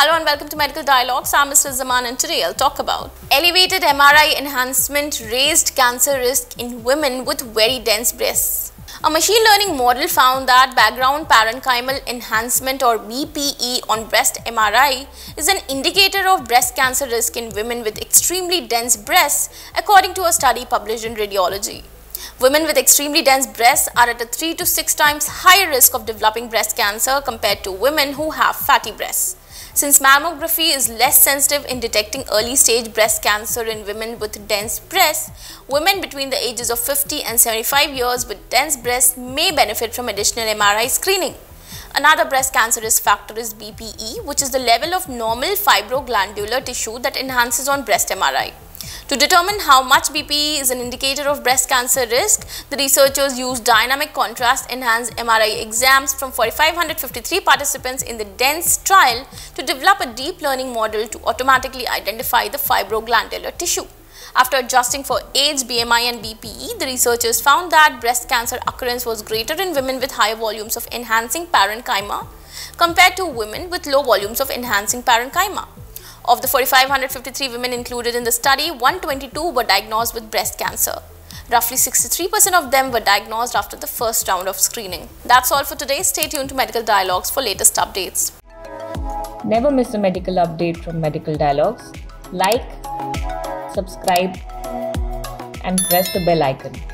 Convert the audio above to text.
Hello and welcome to Medical Dialogues. I'm Mr. Zaman and today I'll talk about elevated MRI enhancement raised cancer risk in women with very dense breasts. A machine learning model found that background parenchymal enhancement or BPE on breast MRI is an indicator of breast cancer risk in women with extremely dense breasts according to a study published in Radiology. Women with extremely dense breasts are at a 3 to 6 times higher risk of developing breast cancer compared to women who have fatty breasts. Since mammography is less sensitive in detecting early stage breast cancer in women with dense breasts, women between the ages of 50 and 75 years with dense breasts may benefit from additional MRI screening. Another breast cancer risk factor is BPE, which is the level of normal fibroglandular tissue that enhances on breast MRI. To determine how much BPE is an indicator of breast cancer risk, the researchers used dynamic contrast enhanced MRI exams from 4,553 participants in the DENSE trial to develop a deep learning model to automatically identify the fibroglandular tissue. After adjusting for age, BMI and BPE, the researchers found that breast cancer occurrence was greater in women with high volumes of enhancing parenchyma compared to women with low volumes of enhancing parenchyma. Of the 4,553 women included in the study, 122 were diagnosed with breast cancer. Roughly 63% of them were diagnosed after the first round of screening. That's all for today. Stay tuned to Medical Dialogues for latest updates. Never miss a medical update from Medical Dialogues. Like, subscribe and press the bell icon.